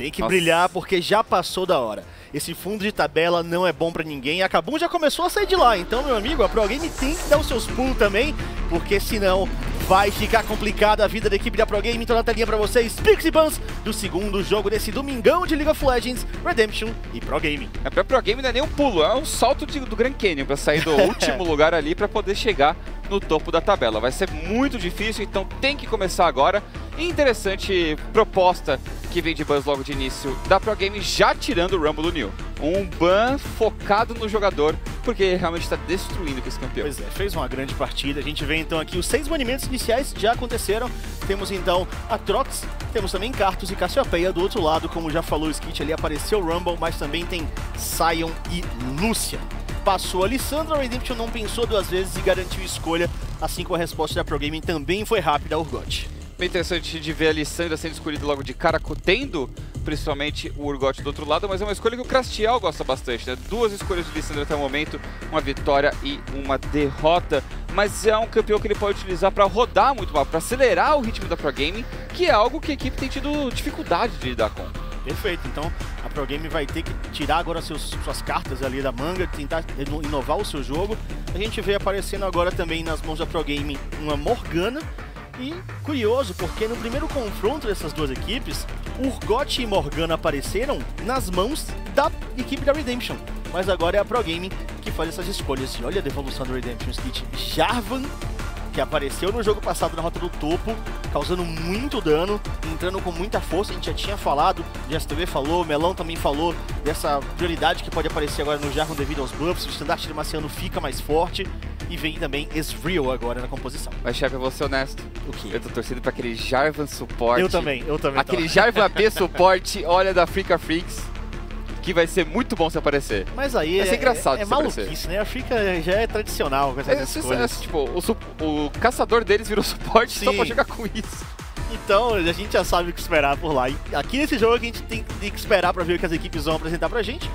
Tem que brilhar porque já passou da hora. Esse fundo de tabela não é bom pra ninguém e a Kabum já começou a sair de lá. Então, meu amigo, a ProGame tem que dar os seus pulos também, porque senão vai ficar complicada a vida da equipe da ProGame. Então, na telinha pra vocês, Pixiebuns do segundo jogo desse domingão de League of Legends, Redemption e ProGame. É, pra ProGame não é nem um pulo, é um salto do Grand Canyon pra sair do último lugar ali pra poder chegar no topo da tabela. Vai ser muito difícil, então tem que começar agora. Interessante proposta que vem de bans logo de início da ProGame, já tirando o Rumble do New. Um ban focado no jogador, porque realmente está destruindo com esse campeão. Pois é, fez uma grande partida. A gente vê então aqui os 6 banimentos iniciais já aconteceram. Temos então a Trox, temos também Karthus e Cassiopeia do outro lado. Como já falou o Skitch ali, apareceu o Rumble, mas também tem Sion e Lúcia. Passou a Lissandra, o Redemption não pensou duas vezes e garantiu escolha, assim como a resposta da ProGame também foi rápida, o Urgot. Bem interessante de ver a Lissandra sendo escolhida logo de cara, tendo principalmente o Urgot do outro lado, mas é uma escolha que o Crastial gosta bastante, né? 2 escolhas de Lissandra até o momento, uma vitória e uma derrota, mas é um campeão que ele pode utilizar para rodar muito mal, para acelerar o ritmo da ProGame, que é algo que a equipe tem tido dificuldade de lidar com. Perfeito, então a ProGame vai ter que tirar agora suas cartas ali da manga, tentar inovar o seu jogo. A gente vê aparecendo agora também nas mãos da ProGame uma Morgana. E curioso, porque no primeiro confronto dessas duas equipes, Urgot e Morgana apareceram nas mãos da equipe da Redemption. Mas agora é a ProGame que faz essas escolhas. E olha a devolução do Redemption, Skitch. Jarvan, que apareceu no jogo passado na rota do topo, causando muito dano, entrando com muita força. A gente já tinha falado, o GSTV falou, o Melão também falou dessa prioridade que pode aparecer agora no Jarvan devido aos buffs. O standard Demaciano fica mais forte. E vem também Ezreal agora na composição. Mas, chefe, eu vou ser honesto. O quê? Eu tô torcendo pra aquele Jarvan suporte. Eu também. Aquele Jarvan AP suporte, olha, da Afreeca Freecs, que vai ser muito bom se aparecer. Mas aí vai ser engraçado se maluquice, aparecer, né? A Afreeca já é tradicional com essas coisas. É, tipo, o caçador deles virou suporte. Sim. Só pra jogar com isso. Então, a gente já sabe o que esperar por lá. E aqui nesse jogo a gente tem que esperar pra ver o que as equipes vão apresentar pra gente.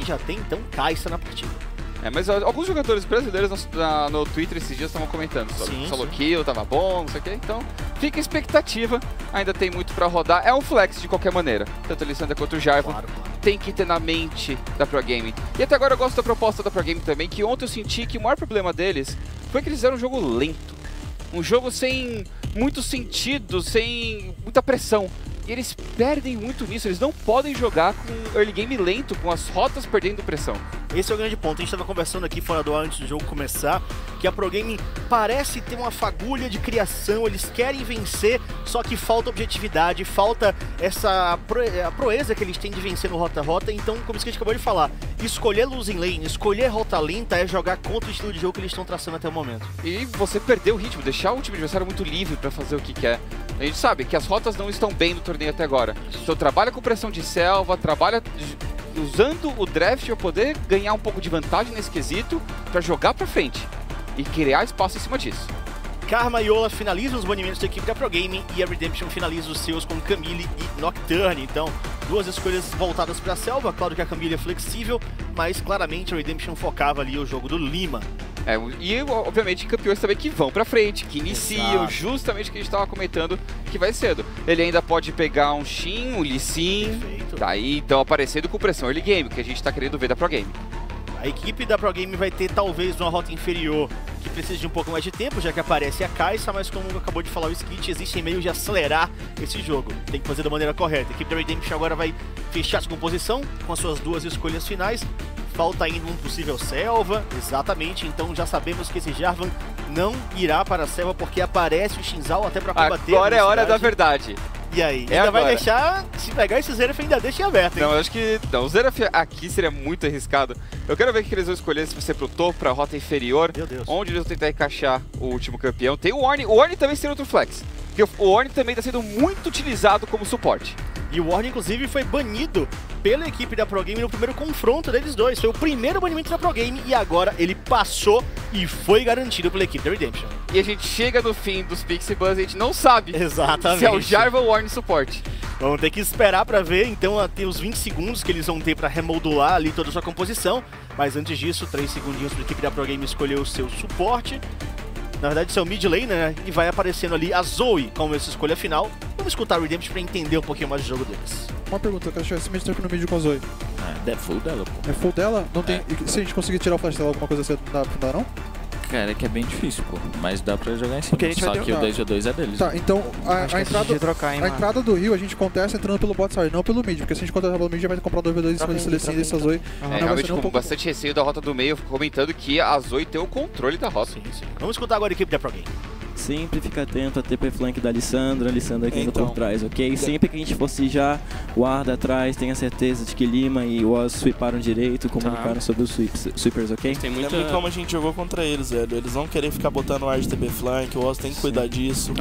E já tem, então, Kai'Sa na partida. É, mas alguns jogadores brasileiros no Twitter esses dias estavam comentando sobre o solo kill, tava bom, não sei o que, então fica a expectativa, ainda tem muito pra rodar, é um flex de qualquer maneira, tanto a Lissandra quanto o Jarvan, claro. Tem que ter na mente da ProGame. E até agora eu gosto da proposta da ProGame também, que ontem eu senti que o maior problema deles foi que eles fizeram um jogo lento, um jogo sem muito sentido, sem muita pressão. E eles perdem muito nisso, eles não podem jogar com early game lento, com as rotas perdendo pressão. Esse é o grande ponto, a gente estava conversando aqui fora do ar antes do jogo começar, que a ProGame parece ter uma fagulha de criação, eles querem vencer, só que falta objetividade, falta essa proeza que eles têm de vencer no rota-rota, então, como a gente acabou de falar, escolher losing lane, escolher rota lenta é jogar contra o estilo de jogo que eles estão traçando até o momento. E você perder o ritmo, deixar o time adversário muito livre para fazer o que quer. A gente sabe que as rotas não estão bem no torneio até agora. Então trabalha com pressão de selva, trabalha usando o draft para poder ganhar um pouco de vantagem nesse quesito, para jogar para frente e criar espaço em cima disso. Karma e Ola finalizam os banimentos da equipe da ProGame e a Redemption finaliza os seus com Camille e Nocturne. Então, 2 escolhas voltadas para a selva. Claro que a Camille é flexível, mas claramente a Redemption focava ali o jogo do Lima. É, e obviamente campeões também que vão pra frente, que iniciam. Exato. Justamente o que a gente tava comentando, que vai cedo. Ele ainda pode pegar um Xin, um Lee Sin. Perfeito. Tá aí então aparecendo com pressão early game, que a gente tá querendo ver da ProGame. A equipe da ProGame vai ter talvez uma rota inferior que precisa de um pouco mais de tempo, já que aparece a Kai'Sa, mas como acabou de falar o Skitch, existe meio de acelerar esse jogo. Tem que fazer da maneira correta. A equipe da Redemption agora vai fechar a sua composição com as suas 2 escolhas finais. Falta ainda um possível selva, exatamente, então já sabemos que esse Jarvan não irá para a selva porque aparece o Xin Zhao até para combater. Agora é hora da verdade. E aí? É ainda agora. Vai deixar, se pegar esse Zeraf ainda deixa aberto, hein? Não, eu acho que não, o Zeraf aqui seria muito arriscado. Eu quero ver o que eles vão escolher, se vai ser pro topo, pra rota inferior, meu Deus, onde eles vão tentar encaixar o último campeão. Tem o Ornn também seria outro flex, porque o Ornn também está sendo muito utilizado como suporte. E o Ornn, inclusive, foi banido pela equipe da ProGame no primeiro confronto deles dois. Foi o primeiro banimento da ProGame e agora ele passou e foi garantido pela equipe da Redemption. E a gente chega no fim dos Pixiebuns e a gente não sabe. Exatamente. Se é o Jarvan ou o Ornn suporte. Vamos ter que esperar para ver, então, até os 20 segundos que eles vão ter para remodular ali toda a sua composição. Mas antes disso, 3 segundinhos para a equipe da ProGame escolher o seu suporte. Na verdade, seu mid lane, né? E vai aparecendo ali a Zoe como essa escolha final. Vamos escutar o Redemption para entender um pouquinho mais do jogo deles. Uma pergunta, Crastial, esse mid trap no mid com a Zoe. É full dela, pô. É full dela? Não tem... Se a gente conseguir tirar o flash dela, alguma coisa assim, dá não? Cara, é que é bem difícil, pô. Mas dá pra jogar em cima. Só que o 2v2 é deles. Tá, então a entrada do Rio a gente contesta entrando pelo bot side, não pelo mid. Porque se a gente contestar pelo mid, já vai comprar 2v2 em cima dessa Zoe. Realmente com bastante receio da rota do meio, comentando que a Zoe tem o controle da rota. Sim, sim. Vamos escutar agora a equipe da ProGaming. Sempre fica atento a TP flank da Lissandra, Lissandra indo por trás, ok? Sempre que a gente fosse já, guarda atrás, tenha certeza de que Lima e o Oss sweeparam direito, comunicaram sobre os sweepers, ok? Tem muita... É muito como a gente jogou contra eles, velho. Eles vão querer ficar botando ar de TP flank, o Oss tem que cuidar disso.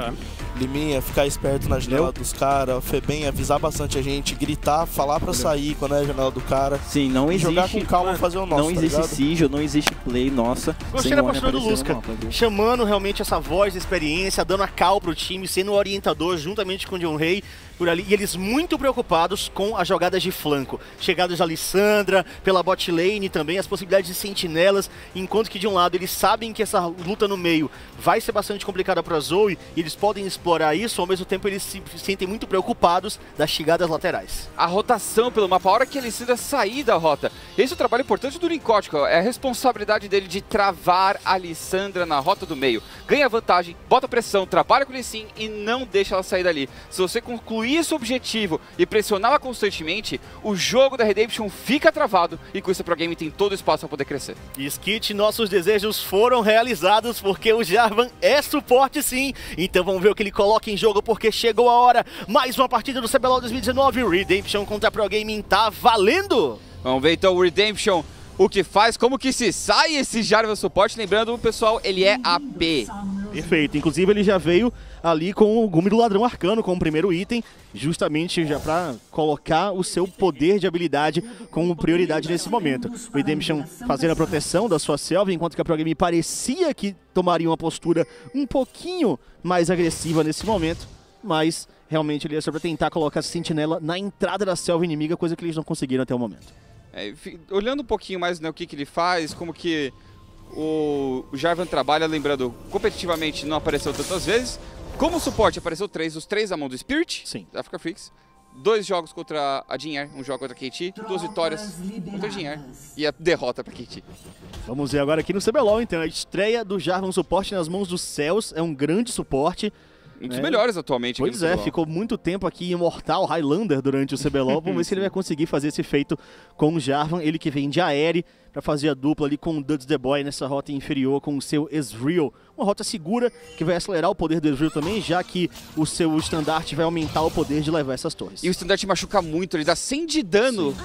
Liminha, ficar esperto na janela dos caras, Febem, avisar bastante a gente, gritar, falar pra sair quando é a janela do cara. Sim, não existe... Jogar com calma, fazer o nosso, não existe sigil, não existe play, nossa. Gostei da postura do Lusca, chamando realmente essa voz desse experiência, dando a cal pro time, sendo orientador juntamente com o John Rey por ali, e eles muito preocupados com as jogadas de flanco, chegadas da Lissandra pela bot lane também, as possibilidades de sentinelas, enquanto que de um lado eles sabem que essa luta no meio vai ser bastante complicada pra Zoe, e eles podem explorar isso, ao mesmo tempo eles se sentem muito preocupados das chegadas laterais. A rotação pelo mapa, a hora que ele decida sair da rota, esse é o trabalho importante do Linkótico, é a responsabilidade dele de travar a Lissandra na rota do meio, ganha vantagem, bota pressão, trabalha com o Lee Sin e não deixa ela sair dali. Se você concluir esse objetivo e pressioná-la constantemente, o jogo da Redemption fica travado e com isso a ProGaming tem todo o espaço para poder crescer. Skitch, nossos desejos foram realizados porque o Jarvan é suporte sim, então vamos ver o que ele coloca em jogo porque chegou a hora. Mais uma partida do CBLOL 2019, Redemption contra a ProGaming tá valendo! Vamos ver então o Redemption. O que faz, como que se sai esse Jarvan suporte, lembrando, pessoal, ele é AP. Perfeito, inclusive ele já veio ali com o Gume do Ladrão Arcano como primeiro item, justamente já para colocar o seu poder de habilidade como prioridade nesse momento. O Redemption fazendo a proteção da sua selva, enquanto que a ProGaming parecia que tomaria uma postura um pouquinho mais agressiva nesse momento, mas realmente ele é só para tentar colocar a sentinela na entrada da selva inimiga, coisa que eles não conseguiram até o momento. É, olhando um pouquinho mais o que ele faz, como que o Jarvan trabalha, lembrando, competitivamente não apareceu tantas vezes. Como suporte apareceu os três na mão do Spirit, da Afreeca Freecs. 2 jogos contra a Jin Air, 1 jogo contra a KT, 2 vitórias contra a Jin Air e a derrota para a KT. Vamos ver agora aqui no CBLOL, então, a estreia do Jarvan suporte nas mãos do Celso, é um grande suporte. Um dos melhores atualmente. Pois é, ficou muito tempo aqui imortal, Highlander, durante o CBLOL. Vamos ver se ele vai conseguir fazer esse feito com o Jarvan. Ele que vem de Aere para fazer a dupla ali com o Duds the Boy nessa rota inferior com o seu Ezreal. Uma rota segura que vai acelerar o poder do Ezreal também, já que o seu estandarte vai aumentar o poder de levar essas torres. E o estandarte machuca muito, ele dá 100 de dano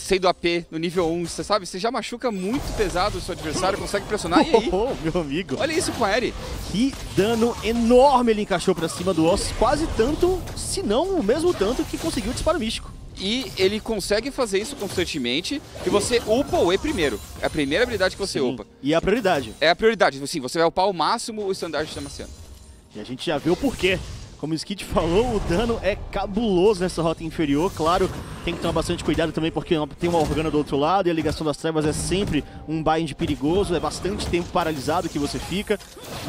sendo AP no nível 1, você sabe? Você já machuca muito pesado o seu adversário, consegue pressionar e aí... meu amigo! Olha isso com a Aere! Que dano enorme ele encaixou pra cima do Oss, quase tanto, se não o mesmo tanto que conseguiu o disparo místico. E ele consegue fazer isso constantemente e você upa o E primeiro. É a primeira habilidade que você upa. E é a prioridade. É a prioridade. Sim, você vai upar ao máximo o estandarte de Demaciano. E a gente já vê o porquê. Como o Skitch falou, o dano é cabuloso nessa rota inferior. Claro, tem que tomar bastante cuidado também porque tem uma Morgana do outro lado e a ligação das trevas é sempre um bind perigoso. É bastante tempo paralisado que você fica.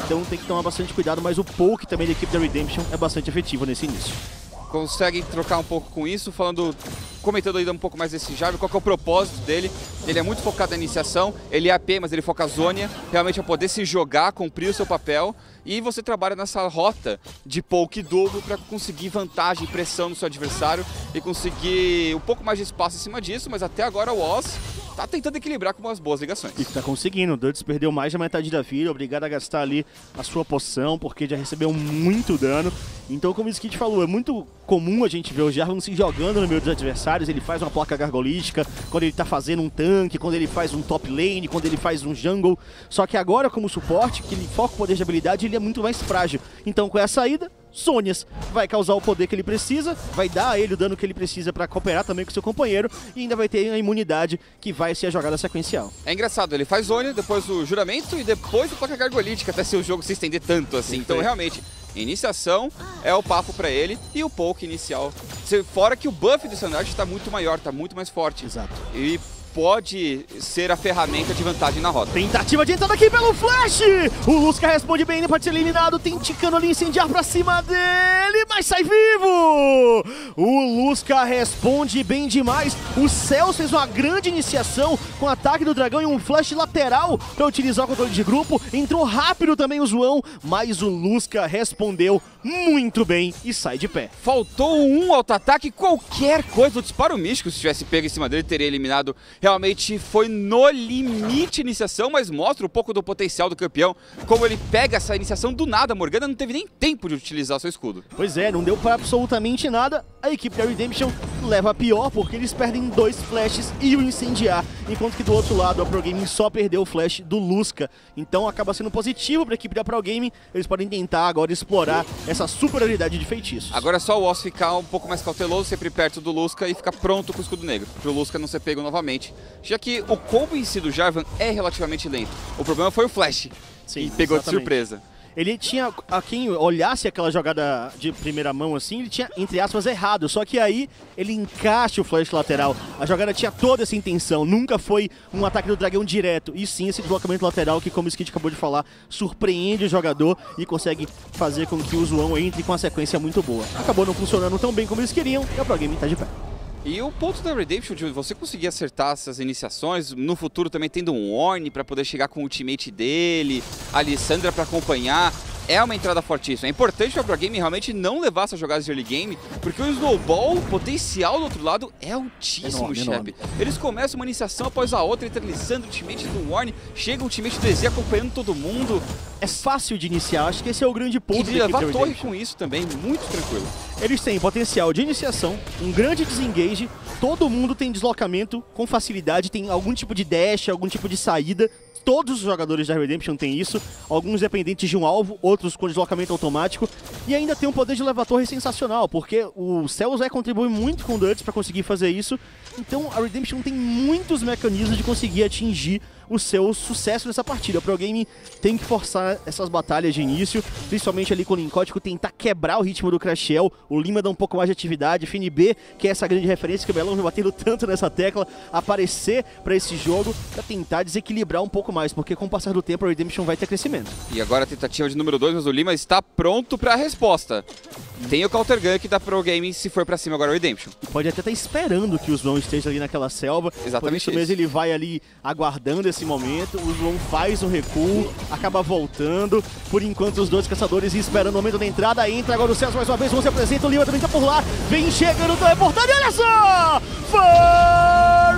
Então tem que tomar bastante cuidado, mas o poke também da equipe da Redemption é bastante efetivo nesse início. Consegue trocar um pouco com isso, comentando ainda um pouco mais desse Jarvan, qual que é o propósito dele. Ele é muito focado na iniciação, ele é AP, mas ele foca a zônia, realmente é poder se jogar, cumprir o seu papel. E você trabalha nessa rota de poke dobro para conseguir vantagem, pressão no seu adversário e conseguir um pouco mais de espaço em cima disso, mas até agora o Oss tá tentando equilibrar com umas boas ligações. E tá conseguindo, o Duds perdeu mais da metade da vida, obrigado a gastar ali a sua poção, porque já recebeu muito dano. Então, como o Skitch falou, é muito comum a gente ver o Jarvan se jogando no meio dos adversários, ele faz uma placa gargolística, quando ele tá fazendo um tanque, quando ele faz um top lane, quando ele faz um jungle. Só que agora, como suporte, que ele foca o poder de habilidade, ele é muito mais frágil. Então, com essa saída, Sônias vai causar o poder que ele precisa, vai dar a ele o dano que ele precisa para cooperar também com seu companheiro e ainda vai ter a imunidade que vai ser a jogada sequencial. É engraçado, ele faz Sônia, depois o juramento e depois o placa gargolítica, até se o jogo se estender tanto assim. Então realmente, iniciação é o papo para ele e o poke inicial. Fora que o buff do Sandart está muito maior, está muito mais forte. Exato. E pode ser a ferramenta de vantagem na rota. Tentativa de entrada aqui pelo Flash! O Lusca responde bem, ele pode ser eliminado, tem Ticano ali, incendiar pra cima dele, mas sai vivo! O Lusca responde bem demais, o Celso fez uma grande iniciação com o ataque do dragão e um flash lateral pra utilizar o controle de grupo, entrou rápido também o João, mas o Lusca respondeu muito bem e sai de pé. Faltou um auto-ataque, qualquer coisa, o disparo místico, se tivesse pego em cima dele, teria eliminado. Realmente foi no limite a iniciação, mas mostra um pouco do potencial do campeão, como ele pega essa iniciação do nada. A Morgana não teve nem tempo de utilizar seu escudo. Pois é, não deu pra absolutamente nada. A equipe da Redemption leva a pior, porque eles perdem dois flashes e o incendiar, enquanto que do outro lado a ProGaming só perdeu o flash do Lusca. Então acaba sendo positivo pra equipe da ProGaming, eles podem tentar agora explorar essa superioridade de feitiços. Agora é só o Oss ficar um pouco mais cauteloso, sempre perto do Lusca e ficar pronto com o escudo negro, pro Lusca não ser pego novamente, já que o combo em si do Jarvan é relativamente lento. O problema foi o flash, sim, e pegou exatamente de surpresa. Ele tinha, a quem olhasse aquela jogada de primeira mão assim, ele tinha, entre aspas, errado. Só que aí ele encaixa o flash lateral. A jogada tinha toda essa intenção, nunca foi um ataque do dragão direto. E sim, esse deslocamento lateral que, como o Skitch acabou de falar, surpreende o jogador e consegue fazer com que o João entre com uma sequência muito boa. Acabou não funcionando tão bem como eles queriam e a ProGaming tá de pé. E o ponto da Redemption, de você conseguir acertar essas iniciações, no futuro também tendo um Ornn para poder chegar com o ultimate dele, a Lissandra para acompanhar, é uma entrada fortíssima. É importante para a ProGaming realmente não levar essas jogadas de early game, porque o snowball, o potencial do outro lado é altíssimo, chefe. Eles começam uma iniciação após a outra, entre a Lissandra, o ultimate do Ornn, chega o ultimate do EZ acompanhando todo mundo. É fácil de iniciar, acho que esse é o grande ponto. E levar a torre com isso também, muito tranquilo. Eles têm potencial de iniciação, um grande desengage, todo mundo tem deslocamento com facilidade, tem algum tipo de dash, algum tipo de saída. Todos os jogadores da Redemption têm isso, alguns dependentes de um alvo, outros com deslocamento automático. E ainda tem um poder de levar a torre sensacional, porque o Celso vai contribuir muito com o Duds para conseguir fazer isso. Então a Redemption tem muitos mecanismos de conseguir atingir o seu sucesso nessa partida. A ProGaming tem que forçar essas batalhas de início, principalmente ali com o Linkótico, tentar quebrar o ritmo do Crastial. O Lima dá um pouco mais de atividade, FNB, que é essa grande referência que o Belão vem batendo tanto nessa tecla, aparecer para esse jogo para tentar desequilibrar um pouco mais, porque com o passar do tempo a Redemption vai ter crescimento. E agora a tentativa de número 2, mas o Lima está pronto para a resposta. Tem o counter gun que dá pro Gaming se for pra cima agora o Redemption. Pode até estar esperando que o João esteja ali naquela selva. Exatamente. Por isso mesmo, ele vai ali aguardando esse momento. O João faz um recuo, acaba voltando. Por enquanto os dois caçadores esperando o momento da entrada. Entra agora o Celso mais uma vez, não se apresenta. O Lima também tá por lá. Vem chegando da reportagem, olha só!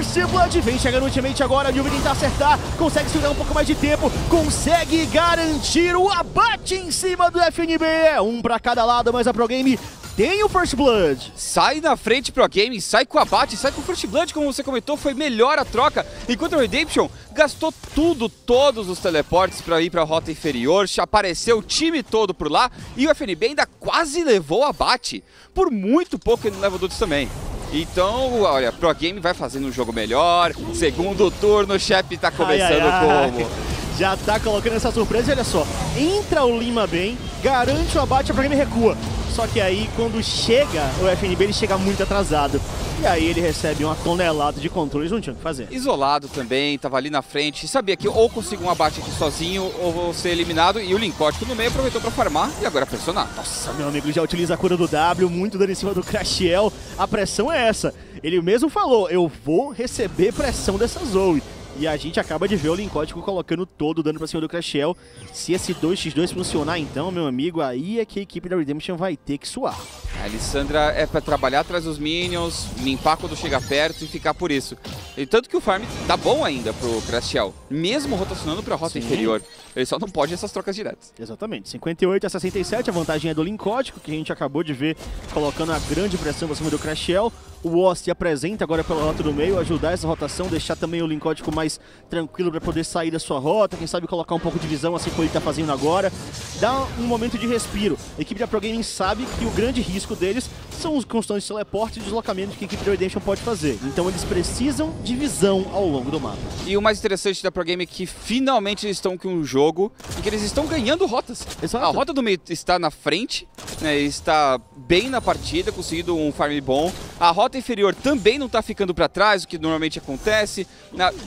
First Blood vem chegando ultimamente agora. O Yuvini tá acertar, consegue segurar um pouco mais de tempo. Consegue garantir o abate em cima do FNB. Um pra cada lado, mas a ProGaming tem o First Blood. Sai na frente ProGaming, sai com o abate, sai com o First Blood, como você comentou, foi melhor a troca. Enquanto a Redemption gastou tudo, todos os teleportes para ir para a rota inferior, apareceu o time todo por lá e o FNB ainda quase levou o abate. Por muito pouco ele não leva o Duds também. Então, olha, ProGaming vai fazendo um jogo melhor, segundo turno, o chefe tá começando como... Já tá colocando essa surpresa e olha só, entra o Lima bem, garante o abate, a ProGaming recua. Só que aí quando chega o FNB, ele chega muito atrasado. E aí ele recebe uma tonelada de controles, não tinha o que fazer. Isolado também, tava ali na frente, sabia que ou consigo um abate aqui sozinho ou vou ser eliminado. E o Linkótico no meio aproveitou pra farmar e agora pressionar. Nossa, meu amigo, já utiliza a cura do W, muito dano em cima do Crastial. A pressão é essa. Ele mesmo falou, eu vou receber pressão dessa Zoe. E a gente acaba de ver o Linkótico colocando todo o dano pra cima do Crastial. Se esse 2x2 funcionar então, meu amigo, aí é que a equipe da Redemption vai ter que suar. A Lissandra é pra trabalhar atrás dos minions, limpar quando chega perto e ficar por isso. E tanto que o farm tá bom ainda pro Crastial, mesmo rotacionando pra rota inferior. Ele só não pode essas trocas diretas. Exatamente, 58 a 67, a vantagem é do Linkótico, que a gente acabou de ver colocando a grande pressão pra cima do Crastial. O Oss se apresenta agora pela rota do meio, ajudar essa rotação, deixar também o Linkótico mais tranquilo para poder sair da sua rota, quem sabe colocar um pouco de visão, assim como ele está fazendo agora. Dá um momento de respiro. A equipe da ProGaming sabe que o grande risco deles são os constantes teleportes e deslocamentos que a equipe da Redemption pode fazer. Então eles precisam de visão ao longo do mapa. E o mais interessante da ProGaming é que finalmente eles estão com um jogo em que eles estão ganhando rotas. Exato. A rota do meio está na frente, né, está bem na partida, conseguindo um farm bom. A rota inferior também não está ficando para trás, o que normalmente acontece.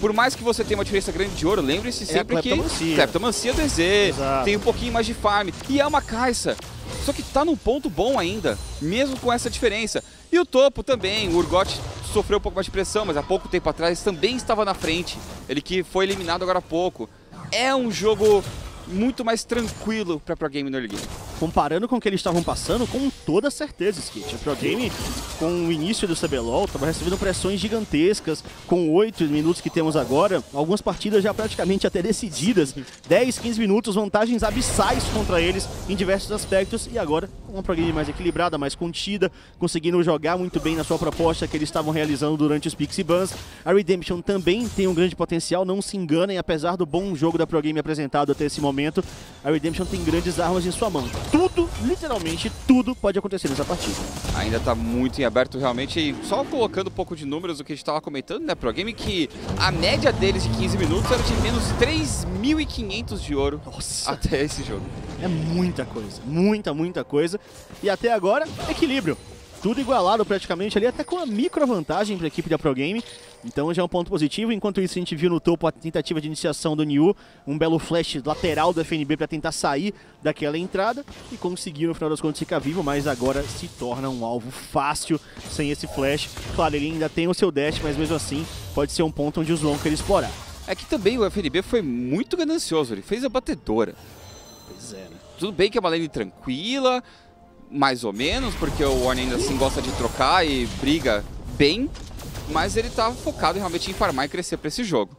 Por mais que você tenha uma diferença grande de ouro, lembre-se sempre que Kleptomancia do EZ, tem um pouquinho mais de farm. E é uma Kai'Sa, só que está num ponto bom ainda, mesmo com essa diferença. E o topo também, o Urgot sofreu um pouco mais de pressão, mas há pouco tempo atrás também estava na frente. Ele que foi eliminado agora há pouco. É um jogo muito mais tranquilo para ProGaming no early game. Comparando com o que eles estavam passando, com toda certeza, Skitch. A ProGaming, com o início do CBLOL, estava recebendo pressões gigantescas. Com 8 minutos que temos agora, algumas partidas já praticamente até decididas. 10, 15 minutos, vantagens abissais contra eles em diversos aspectos. E agora, uma ProGaming mais equilibrada, mais contida, conseguindo jogar muito bem na sua proposta que eles estavam realizando durante os Pixiebuns. A Redemption também tem um grande potencial, não se enganem, apesar do bom jogo da ProGaming apresentado até esse momento, a Redemption tem grandes armas em sua mão. Tudo, literalmente tudo, pode acontecer nessa partida. Ainda tá muito em aberto realmente, e só colocando um pouco de números do que a gente tava comentando, né, ProGaming, que a média deles de 15 minutos era de menos 3.500 de ouro. Nossa, até esse jogo. É muita coisa, muita coisa, e até agora, equilíbrio. Tudo igualado praticamente ali, até com uma micro vantagem para a equipe da ProGaming. Então já é um ponto positivo. Enquanto isso, a gente viu no topo a tentativa de iniciação do Niu, um belo flash lateral do FNB para tentar sair daquela entrada e conseguiu no final das contas ficar vivo, mas agora se torna um alvo fácil sem esse flash. Claro, ele ainda tem o seu dash, mas mesmo assim pode ser um ponto onde o João quer explorar. É que também o FNB foi muito ganancioso, ele fez a batedora. Pois é, né? Tudo bem que é uma lane tranquila, mais ou menos, porque o Ornn ainda assim gosta de trocar e briga bem, mas ele tá focado realmente em farmar e crescer pra esse jogo.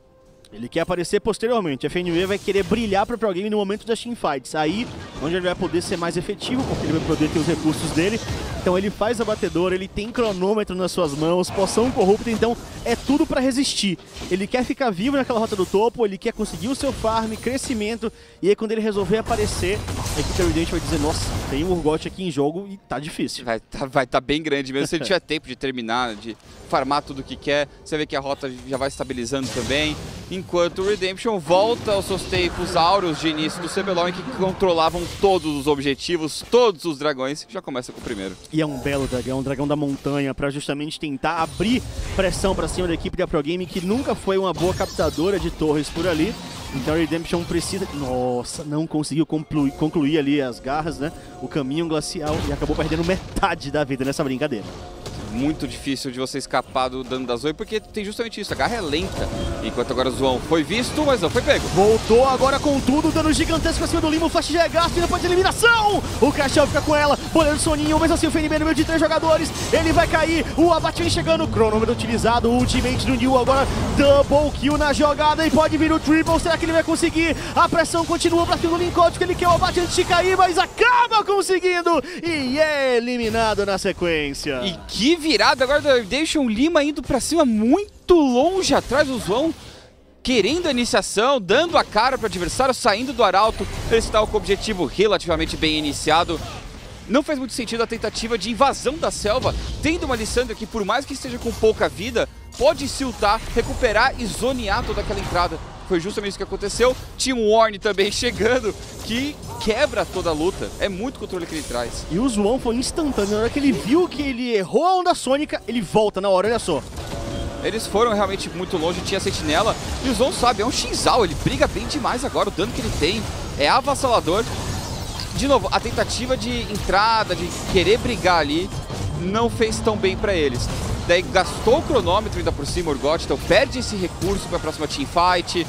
Ele quer aparecer posteriormente, a FNB vai querer brilhar pro ProGaming no momento das teamfights, aí onde ele vai poder ser mais efetivo, porque ele vai poder ter os recursos dele. Então ele faz a batedora, ele tem cronômetro nas suas mãos, poção corrupta, então é tudo para resistir. Ele quer ficar vivo naquela rota do topo, ele quer conseguir o seu farm, crescimento, e aí quando ele resolver aparecer, a equipe Redemption vai dizer, nossa, tem um Urgot aqui em jogo e tá difícil. Vai tá bem grande mesmo, se ele tiver tempo de terminar, de farmar tudo que quer, você vê que a rota já vai estabilizando também, enquanto o Redemption volta aos seus tempos áureos de início do CBLOL, em que controlavam todos os objetivos, todos os dragões, que já começa com o primeiro. E é um belo dragão, um dragão da montanha, para justamente tentar abrir pressão para cima da equipe da ProGaming, que nunca foi uma boa captadora de torres por ali. Então a Redemption precisa... Nossa, não conseguiu concluir ali as garras, né? O caminho glacial, e acabou perdendo metade da vida nessa brincadeira. Muito difícil de você escapar do dano da Zoe, porque tem justamente isso, a garra é lenta. Enquanto agora o João foi visto, mas não foi pego. Voltou agora com tudo, dano gigantesco acima do Lima, o flash já é gasto e depois de eliminação! O Crastial fica com ela, olhando soninho, mas assim o FNB no meio de 3 jogadores, ele vai cair, o abate vem chegando, cronômetro utilizado, o ultimate do Niu agora, double kill na jogada e pode vir o triple, será que ele vai conseguir? A pressão continua para cima do Linkótico, ele quer o abate antes de cair, mas acaba conseguindo e é eliminado na sequência. E que virada agora da Redemption, o Lima indo pra cima muito longe atrás, o João querendo a iniciação, dando a cara para o adversário, saindo do arauto, ele está com o objetivo relativamente bem iniciado. Não faz muito sentido a tentativa de invasão da selva, tendo uma Lissandra que por mais que esteja com pouca vida, pode siltar, recuperar e zonear toda aquela entrada. Foi justamente isso que aconteceu, tinha um Ornn também chegando, que quebra toda a luta, é muito controle que ele traz. E o João foi instantâneo, na hora que ele viu que ele errou a onda sônica, ele volta na hora, olha só. Eles foram realmente muito longe, tinha sentinela, e o João sabe, é um Xin Zhao, ele briga bem demais agora, o dano que ele tem é avassalador. De novo, a tentativa de entrada, de querer brigar ali, não fez tão bem pra eles. Daí gastou o cronômetro ainda por cima, o Urgot, então perde esse recurso para a próxima teamfight.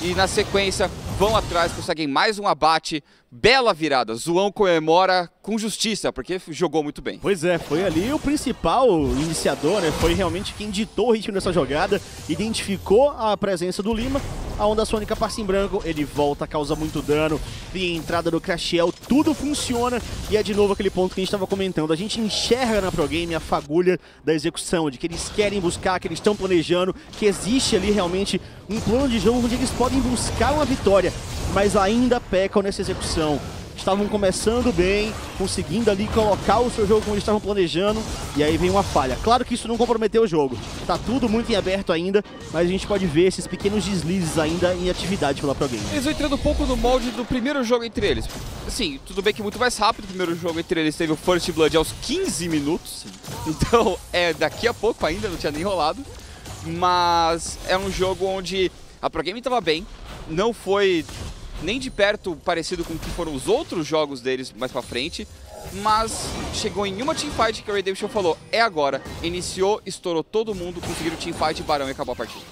E na sequência vão atrás, conseguem mais um abate. Bela virada, João comemora com justiça, porque jogou muito bem. Pois é, foi ali o principal iniciador, né? Foi realmente quem ditou o ritmo dessa jogada, identificou a presença do Lima, a onda sônica passa em branco, ele volta, causa muito dano, tem a entrada do Crashiel, tudo funciona, e é de novo aquele ponto que a gente estava comentando, a gente enxerga na ProGaming a fagulha da execução, de que eles querem buscar, que eles estão planejando, que existe ali realmente um plano de jogo onde eles podem buscar uma vitória, mas ainda pecam nessa execução. estavam começando bem, conseguindo ali colocar o seu jogo como eles estavam planejando, e aí vem uma falha. Claro que isso não comprometeu o jogo, tá tudo muito em aberto ainda, mas a gente pode ver esses pequenos deslizes ainda em atividade pela ProGaming. Eles vão entrando um pouco no molde do primeiro jogo entre eles. Assim, tudo bem que muito mais rápido, o primeiro jogo entre eles teve o First Blood aos 15 minutos, então é daqui a pouco ainda, não tinha nem rolado, mas é um jogo onde a ProGaming estava bem, não foi nem de perto parecido com o que foram os outros jogos deles mais pra frente, mas chegou em uma teamfight que a Redemption falou, é agora, iniciou, estourou todo mundo, conseguiram teamfight, barão e acabou a partida.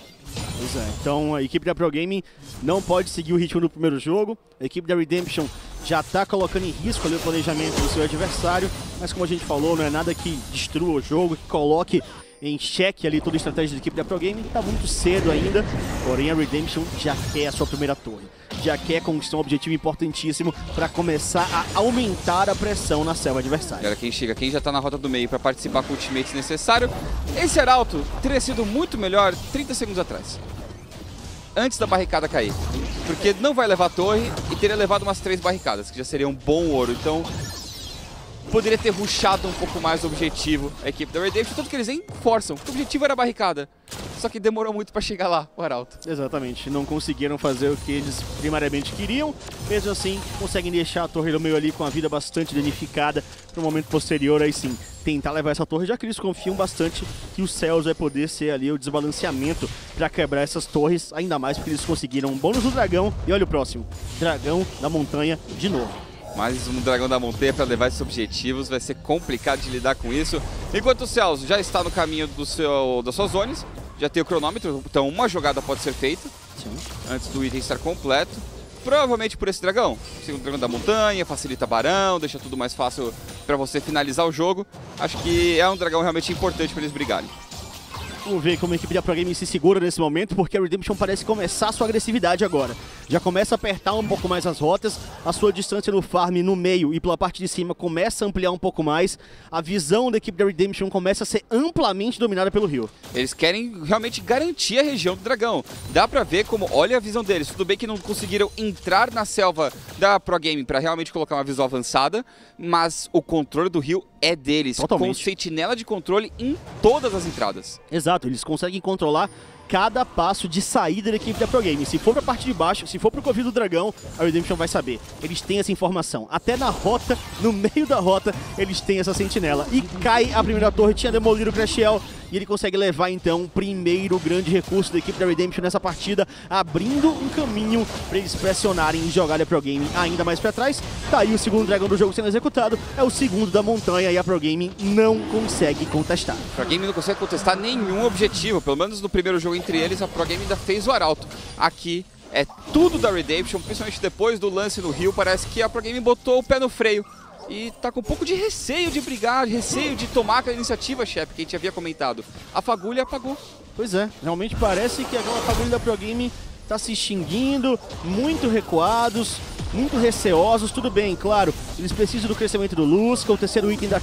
Pois é, então a equipe da ProGaming não pode seguir o ritmo do primeiro jogo, a equipe da Redemption já está colocando em risco ali o planejamento do seu adversário, mas como a gente falou, não é nada que destrua o jogo, que coloque em xeque ali toda a estratégia da equipe da ProGaming, está muito cedo ainda, porém a Redemption já quer a sua primeira torre, já quer conquistar um objetivo importantíssimo para começar a aumentar a pressão na selva adversária. Galera, quem chega, quem já está na rota do meio para participar com o ultimate necessário, esse Heraldo teria sido muito melhor 30 segundos atrás, antes da barricada cair, porque não vai levar a torre e teria levado umas 3 barricadas, que já seria um bom ouro, então poderia ter rushado um pouco mais o objetivo a equipe da Redemption, tanto que eles nem forçam. O objetivo era a barricada, só que demorou muito para chegar lá, o Arauto. Exatamente, não conseguiram fazer o que eles primariamente queriam, mesmo assim conseguem deixar a torre no meio ali com a vida bastante danificada para o momento posterior, aí sim, tentar levar essa torre, já que eles confiam bastante que o Celso vai poder ser ali o desbalanceamento para quebrar essas torres, ainda mais porque eles conseguiram um bônus do dragão, e olha o próximo, dragão da montanha de novo. Mas um dragão da montanha para levar esses objetivos, vai ser complicado de lidar com isso. Enquanto o Celso já está no caminho do das suas zonas, já tem o cronômetro, então uma jogada pode ser feita. Sim. Antes do item estar completo. Provavelmente por esse dragão. O dragão da montanha, facilita barão, deixa tudo mais fácil para você finalizar o jogo. Acho que é um dragão realmente importante para eles brigarem. Vamos ver como a equipe da ProGaming se segura nesse momento, porque a Redemption parece começar a sua agressividade agora. Já começa a apertar um pouco mais as rotas, a sua distância no farm, no meio e pela parte de cima começa a ampliar um pouco mais. A visão da equipe da Redemption começa a ser amplamente dominada pelo Rio. Eles querem realmente garantir a região do dragão. Dá pra ver como, olha a visão deles. Tudo bem que não conseguiram entrar na selva da ProGaming pra realmente colocar uma visão avançada, mas o controle do Rio é deles. Totalmente. Com sentinela de controle em todas as entradas. Exato. Eles conseguem controlar cada passo de saída da equipe da ProGaming. Se for para a parte de baixo, se for para o Covid do Dragão, a Redemption vai saber. Eles têm essa informação. Até na rota, no meio da rota, eles têm essa sentinela. E cai a primeira torre, tinha demolido o Crastial, e ele consegue levar, então, o primeiro grande recurso da equipe da Redemption nessa partida, abrindo um caminho para eles pressionarem e jogarem a ProGaming ainda mais para trás. Tá aí o segundo dragão do jogo sendo executado, é o segundo da montanha, e a ProGaming não consegue contestar. A ProGaming não consegue contestar nenhum objetivo, pelo menos no primeiro jogo entre eles, a ProGaming ainda fez o arauto. Aqui é tudo da Redemption, principalmente depois do lance no Rio, parece que a ProGaming botou o pé no freio e tá com um pouco de receio de brigar, receio de tomar aquela iniciativa, chefe, que a gente havia comentado. A fagulha apagou. Pois é, realmente parece que aquela fagulha da ProGaming tá se extinguindo, muito recuados, muito receosos, tudo bem, claro, eles precisam do crescimento do Lusca, o terceiro item da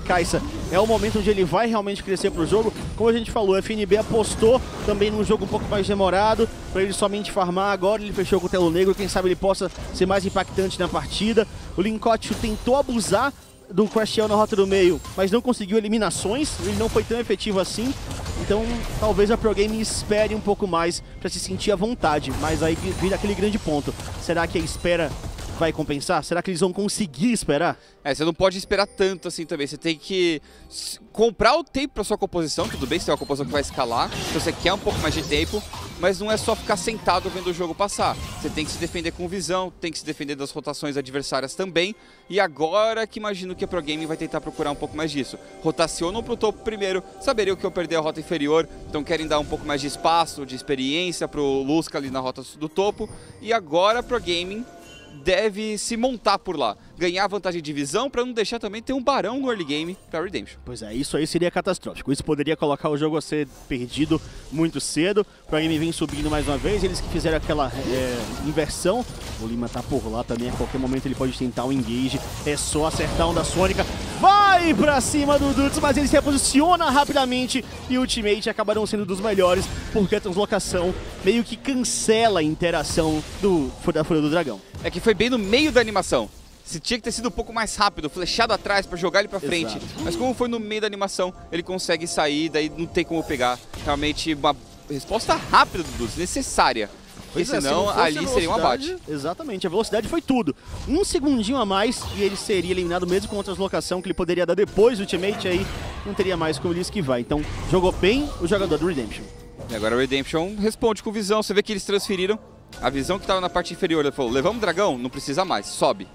Kai'Sa é o momento onde ele vai realmente crescer pro jogo, como a gente falou, a FNB apostou também num jogo um pouco mais demorado, para ele somente farmar, agora ele fechou com o Telo Negro, quem sabe ele possa ser mais impactante na partida, o Linkótico tentou abusar do Crastial na rota do meio, mas não conseguiu eliminações, ele não foi tão efetivo assim, então talvez a ProGaming espere um pouco mais para se sentir à vontade, mas aí vira aquele grande ponto, será que a espera vai compensar? Será que eles vão conseguir esperar? É, você não pode esperar tanto assim também, você tem que comprar o tempo para sua composição, tudo bem, se tem uma composição que vai escalar, se você quer um pouco mais de tempo, mas não é só ficar sentado vendo o jogo passar, você tem que se defender com visão, tem que se defender das rotações adversárias também, e agora que imagino que a ProGaming vai tentar procurar um pouco mais disso, rotacionam pro topo primeiro, saberiam que eu perder a rota inferior, então querem dar um pouco mais de espaço, de experiência pro Lusca ali na rota do topo, e agora a ProGaming deve se montar por lá, ganhar vantagem de visão para não deixar também ter um barão no early game para Redemption. Pois é, isso aí seria catastrófico, isso poderia colocar o jogo a ser perdido muito cedo, o ProGaming vem subindo mais uma vez, eles que fizeram aquela inversão, o Lima tá por lá também, a qualquer momento ele pode tentar o engage, é só acertar um da Sônica, vai! vai pra cima do Duds, mas ele se reposiciona rapidamente e o ultimate acabaram sendo dos melhores, porque a translocação meio que cancela a interação da Fúria do Dragão. É que foi bem no meio da animação. Se tinha que ter sido um pouco mais rápido, flechado atrás pra jogar ele pra frente. Exato. Mas como foi no meio da animação, ele consegue sair, daí não tem como pegar. Realmente uma resposta rápida do Duds, necessária. Porque senão ali seria um abate. Exatamente, a velocidade foi tudo. Um segundinho a mais e ele seria eliminado mesmo com outra deslocação que ele poderia dar depois do ultimate, aí não teria mais como ele esquivar. Então jogou bem o jogador do Redemption. E agora o Redemption responde com visão, você vê que eles transferiram a visão que estava na parte inferior. Ele falou, levamos o dragão? Não precisa mais, sobe.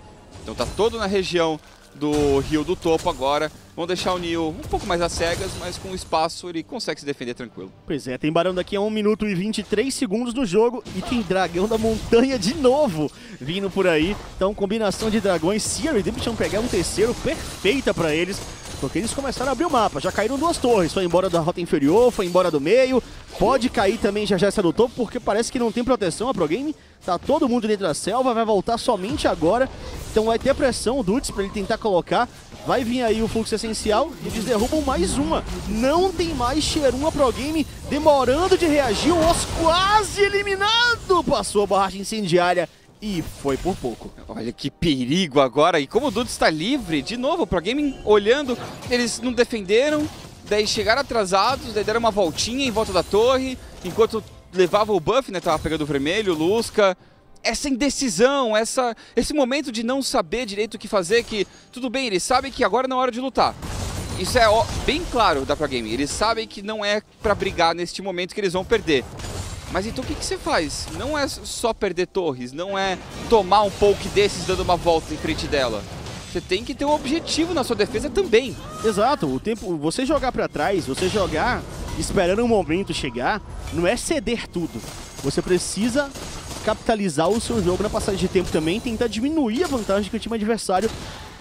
Então tá todo na região do rio do topo agora. Vão deixar o Neo um pouco mais às cegas, mas com espaço ele consegue se defender tranquilo. Pois é, tem Barão daqui a 1 minuto e 23 segundos do jogo e tem Dragão da Montanha de novo vindo por aí. Então combinação de dragões, se a Redemption pegar um terceiro, perfeita pra eles. Porque eles começaram a abrir o mapa, já caíram duas torres, foi embora da rota inferior, foi embora do meio. Pode cair também já essa do topo, porque parece que não tem proteção a ProGame. Tá todo mundo dentro da selva, vai voltar somente agora. Então vai ter pressão o Duds pra ele tentar colocar. Vai vir aí o fluxo essencial, eles derrubam mais uma. Não tem mais X1 a ProGame, demorando de reagir, o Oss quase eliminado. Passou a barragem incendiária. E foi por pouco. Olha que perigo agora. E como o Duds está livre, de novo, o ProGaming olhando, eles não defenderam, daí chegaram atrasados, daí deram uma voltinha em volta da torre, enquanto levava o buff, né, tava pegando o vermelho, o Lusca. Essa indecisão, esse momento de não saber direito o que fazer, que tudo bem, eles sabem que agora não é hora de lutar. Isso é bem claro da ProGaming, eles sabem que não é para brigar neste momento que eles vão perder. Mas então o que você faz? Não é só perder torres, não é tomar um poke desses dando uma volta em frente dela. Você tem que ter um objetivo na sua defesa também. Exato, o tempo, você jogar pra trás, você jogar esperando um momento chegar, não é ceder tudo. Você precisa capitalizar o seu jogo na passagem de tempo também, tentar diminuir a vantagem que o time adversário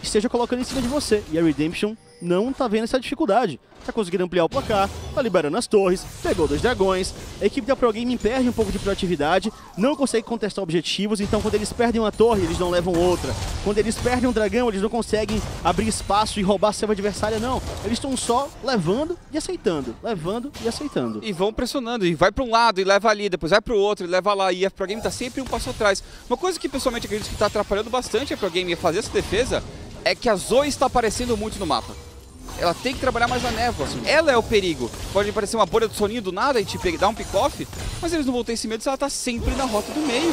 esteja colocando em cima de você. E a Redemption não tá vendo essa dificuldade. Tá conseguindo ampliar o placar, tá liberando as torres, pegou 2 dragões. A equipe da ProGaming perde um pouco de proatividade, não consegue contestar objetivos, então quando eles perdem uma torre, eles não levam outra. Quando eles perdem um dragão, eles não conseguem abrir espaço e roubar a selva adversária, não. Eles estão só levando e aceitando, levando e aceitando. E vão pressionando, e vai para um lado e leva ali, depois vai para o outro e leva lá, e a ProGaming tá sempre um passo atrás. Uma coisa que pessoalmente acredito que tá atrapalhando bastante a ProGaming a fazer essa defesa é que a Zoe está aparecendo muito no mapa. Ela tem que trabalhar mais na névoa. Ela é o perigo. Pode aparecer uma bolha de soninho do nada e te dar um pick-off, mas eles não vão ter esse medo se ela tá sempre na rota do meio.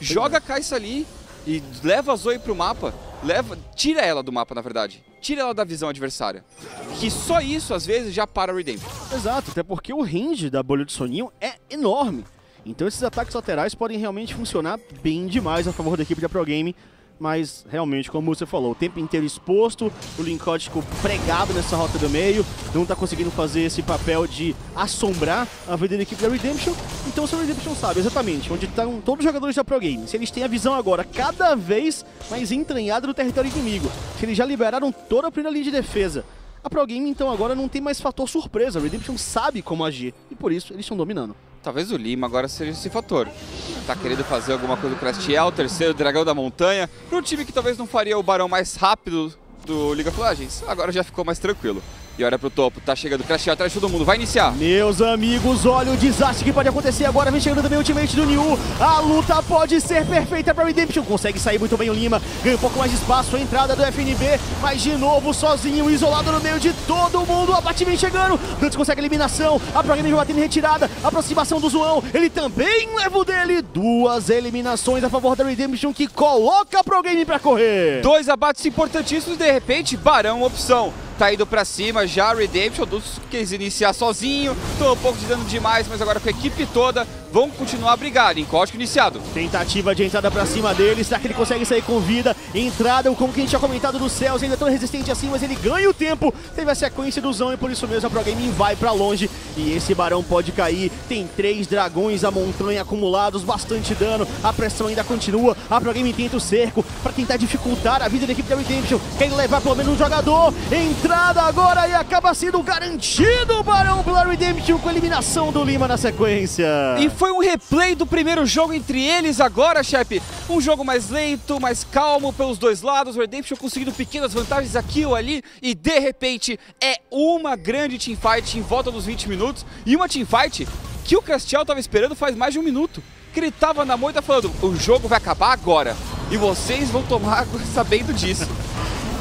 Joga a Kai'Sa ali e leva a Zoe pro mapa. Tira ela do mapa, na verdade. Tira ela da visão adversária. Que só isso, às vezes, já para o Redemption. Exato, até porque o range da bolha de soninho é enorme. Então esses ataques laterais podem realmente funcionar bem demais a favor da equipe da ProGaming. Mas, realmente, como você falou, o tempo inteiro exposto, o Linkótico pregado nessa rota do meio, não tá conseguindo fazer esse papel de assombrar a vida da equipe da Redemption. Então, se a Redemption sabe exatamente onde estão todos os jogadores da ProGaming, se eles têm a visão agora cada vez mais entranhada no território inimigo, se eles já liberaram toda a primeira linha de defesa, a ProGaming, então, agora não tem mais fator surpresa. A Redemption sabe como agir e, por isso, eles estão dominando. Talvez o Lima agora seja esse fator. Tá querendo fazer alguma coisa do Crastial, terceiro Dragão da Montanha, para um time que talvez não faria o Barão mais rápido do League of Legends. Agora já ficou mais tranquilo. E olha pro topo, tá chegando o Crastial atrás de todo mundo, vai iniciar. Meus amigos, olha o desastre que pode acontecer agora, vem chegando também o ultimate do Niu. A luta pode ser perfeita para Redemption, consegue sair muito bem o Lima, ganha um pouco mais de espaço, a entrada do FNB, mas de novo sozinho, isolado no meio de todo mundo, o abate vem chegando, Duds consegue a eliminação, a ProGaming vai batendo em retirada, aproximação do João, ele também leva o dele, 2 eliminações a favor da Redemption que coloca a ProGaming para correr. 2 abates importantíssimos, de repente, Barão opção. Tá indo pra cima já, Redemption, Duds quis iniciar sozinho, tô um pouco de dano demais, mas agora com a equipe toda, vão continuar a brigar, Linkótico iniciado. Tentativa de entrada pra cima dele, será que ele consegue sair com vida? Entrada, como que a gente tinha comentado do Celso, ainda tão resistente assim, mas ele ganha o tempo, teve a sequência do Zão e por isso mesmo a ProGaming vai pra longe, e esse Barão pode cair, tem 3 dragões à montanha acumulados, bastante dano, a pressão ainda continua, a ProGaming tenta o cerco, pra tentar dificultar a vida da equipe da Redemption, quer levar pelo menos um jogador, entra agora e acaba sendo garantido o Barão pela Redemption com a eliminação do Lima na sequência. E foi um replay do primeiro jogo entre eles agora, Shep. Um jogo mais lento, mais calmo pelos dois lados. O Redemption conseguindo pequenas vantagens aqui ou ali. E de repente é uma grande teamfight em volta dos 20 minutos. E uma teamfight que o Crastial estava esperando faz mais de um minuto. Que ele tava na moita falando, o jogo vai acabar agora. E vocês vão tomar sabendo disso.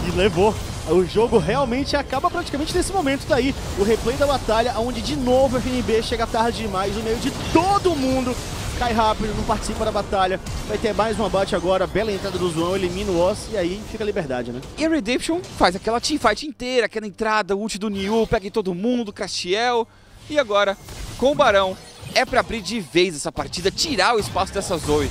E levou. O jogo realmente acaba praticamente nesse momento daí. O replay da batalha, onde de novo o FNB chega tarde demais, no meio de todo mundo. Cai rápido, não participa da batalha. Vai ter mais um abate agora, bela entrada do João, elimina o Oss e aí fica a liberdade, né? E a Redemption faz aquela teamfight inteira, aquela entrada, ult do Niu, pega em todo mundo, Crastial. E agora, com o Barão, é pra abrir de vez essa partida, tirar o espaço dessa Zoe.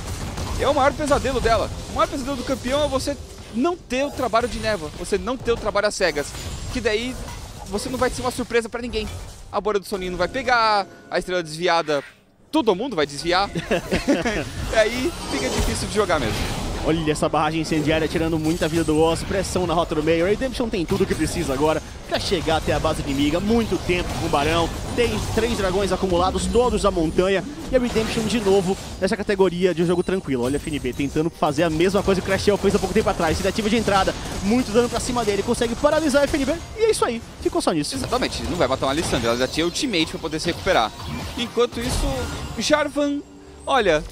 É o maior pesadelo dela. O maior pesadelo do campeão é você não ter o trabalho de névoa, você não ter o trabalho às cegas, que daí você não vai ser uma surpresa pra ninguém. A bolha do soninho não vai pegar, a estrela desviada, todo mundo vai desviar. E aí fica difícil de jogar mesmo. Olha essa barragem incendiária tirando muita vida do Oss, pressão na rota do meio. A Redemption tem tudo o que precisa agora pra chegar até a base inimiga, muito tempo com o Barão. Tem 3 dragões acumulados, todos da montanha. E a Redemption de novo nessa categoria de jogo tranquilo. Olha a FNB tentando fazer a mesma coisa que o Crastial fez há pouco tempo atrás. Tentativa de entrada, muito dano pra cima dele, consegue paralisar a FNB e é isso aí, ficou só nisso. Exatamente, não vai matar uma Lissandra, ela já tinha ultimate pra poder se recuperar. Enquanto isso, Jarvan, olha,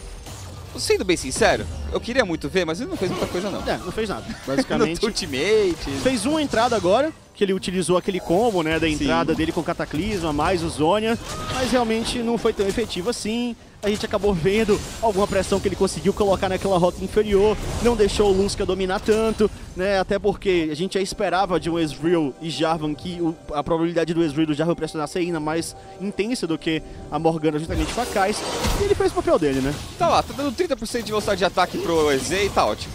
sendo bem sincero, eu queria muito ver, mas ele não fez muita coisa não. É, não fez nada, basicamente. Ultimate. Fez uma entrada agora, que ele utilizou aquele combo, né, da entrada dele com o Cataclisma, mais o Zonia, mas realmente não foi tão efetivo assim. A gente acabou vendo alguma pressão que ele conseguiu colocar naquela rota inferior, não deixou o Lusca dominar tanto, né, até porque a gente já esperava de um Ezreal e Jarvan que a probabilidade do Ezreal e do Jarvan pressionar ser ainda mais intensa do que a Morgana justamente com a Kai'Sa, e ele fez o papel dele, né. Tá lá, tá dando 30% de velocidade de ataque pro EZ e tá ótimo.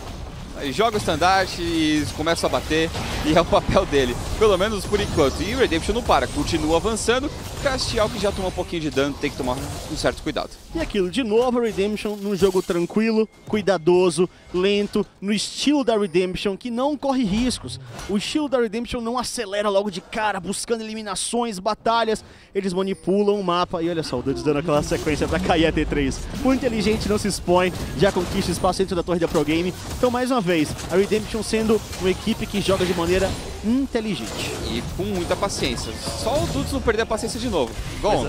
Aí joga o estandarte e começa a bater, e é o papel dele, pelo menos por enquanto. E o Redemption não para, continua avançando. Crastial, que já tomou um pouquinho de dano, tem que tomar um certo cuidado. E aquilo, de novo a Redemption num jogo tranquilo, cuidadoso, lento, no estilo da Redemption, que não corre riscos. O estilo da Redemption não acelera logo de cara, buscando eliminações, batalhas. Eles manipulam o mapa, e olha só, o Duds dando aquela sequência pra cair a T3. Muito inteligente, não se expõe, já conquista espaço dentro da torre da ProGaming. Então, mais uma vez, a Redemption sendo uma equipe que joga de maneira inteligente. E com muita paciência. Só o Duds não perder a paciência de novo. Bom,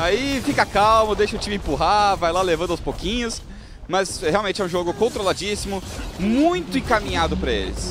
aí fica calmo, deixa o time empurrar, vai lá levando aos pouquinhos. Mas realmente é um jogo controladíssimo, muito encaminhado para eles.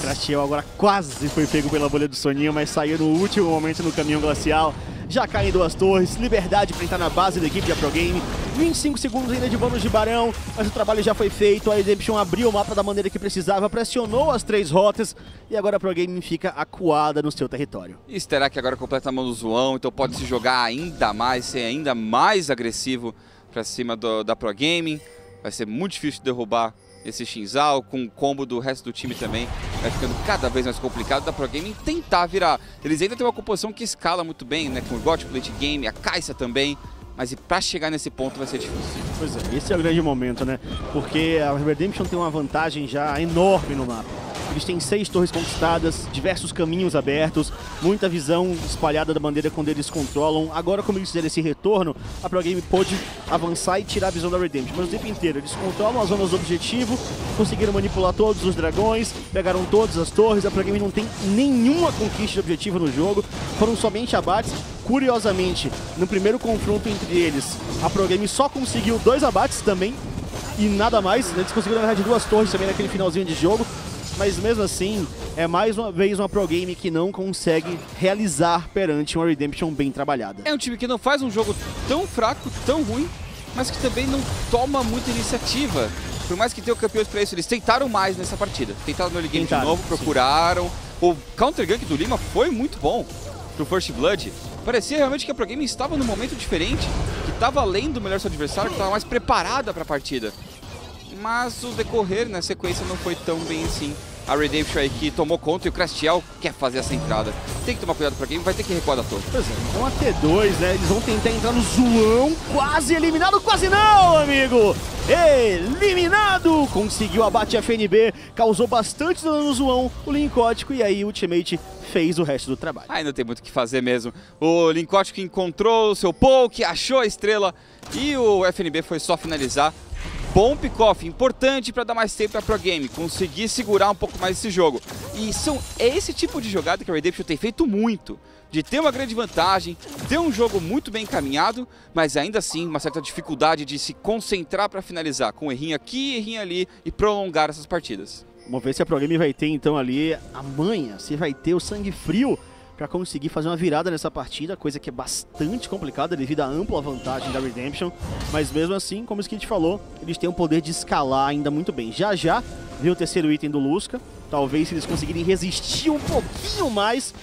Crastial agora quase foi pego pela bolha do soninho, mas saiu no último momento no caminhão glacial. Já caem 2 torres, liberdade para entrar na base da equipe da ProGaming. 25 segundos ainda de bônus de Barão, mas o trabalho já foi feito. A Redemption abriu o mapa da maneira que precisava, pressionou as 3 rotas e agora a ProGaming fica acuada no seu território. E será que agora completa a mão do João, então pode se jogar ainda mais, ser ainda mais agressivo para cima da ProGaming. Vai ser muito difícil derrubar esse Xin Zhao, com o combo do resto do time também. Vai ficando cada vez mais complicado da ProGaming tentar virar. Eles ainda têm uma composição que escala muito bem, né? Com o Urgot, o late game, a Kai'Sa também. Mas para chegar nesse ponto vai ser difícil. Pois é, esse é o grande momento, né? Porque a Redemption tem uma vantagem já enorme no mapa. Eles têm 6 torres conquistadas, diversos caminhos abertos, muita visão espalhada da bandeira quando eles controlam. Agora, como eles fizeram esse retorno, a ProGaming pôde avançar e tirar a visão da Redemption. Mas o tempo inteiro, eles controlam as zonas do objetivo, conseguiram manipular todos os dragões, pegaram todas as torres. A ProGaming não tem nenhuma conquista de objetivo no jogo, foram somente abates. Curiosamente, no primeiro confronto entre eles, a ProGaming só conseguiu 2 abates também e nada mais. Eles conseguiram, na verdade, 2 torres também naquele finalzinho de jogo. Mas mesmo assim, é mais uma vez uma ProGaming que não consegue realizar perante uma Redemption bem trabalhada. É um time que não faz um jogo tão fraco, tão ruim, mas que também não toma muita iniciativa. Por mais que tenham campeões para isso, eles tentaram mais nessa partida. Tentaram no early game de novo, procuraram. Sim. O counter gank do Lima foi muito bom pro First Blood. Parecia realmente que a ProGaming estava num momento diferente, que estava lendo melhor seu adversário, que estava mais preparada para a partida. Mas o decorrer na sequência não foi tão bem assim A Redemption aí que tomou conta e o Crastial quer fazer essa entrada. Tem que tomar cuidado pra game, vai ter que recuar da torre. Pois é, então a T2, né? Eles vão tentar entrar no João, quase eliminado, quase não, amigo! Eliminado! Conseguiu abate a FNB, causou bastante dano no João, o Linkótico, e aí o ultimate fez o resto do trabalho. Ainda tem muito o que fazer mesmo. O Linkótico encontrou o seu poke, achou a estrela e o FNB foi só finalizar. Bom pick-off, importante para dar mais tempo para ProGaming, conseguir segurar um pouco mais esse jogo. E são esse tipo de jogada que a Redemption tem feito muito, de ter uma grande vantagem, ter um jogo muito bem encaminhado, mas ainda assim uma certa dificuldade de se concentrar para finalizar, com errinho aqui, errinho ali e prolongar essas partidas. Vamos ver se a ProGaming vai ter então ali a manha, se vai ter o sangue frio para conseguir fazer uma virada nessa partida, coisa que é bastante complicada devido à ampla vantagem da Redemption, mas mesmo assim, como o Skitch falou, eles têm um poder de escalar ainda muito bem. Já veio o terceiro item do Lusca, talvez se eles conseguirem resistir um pouquinho mais,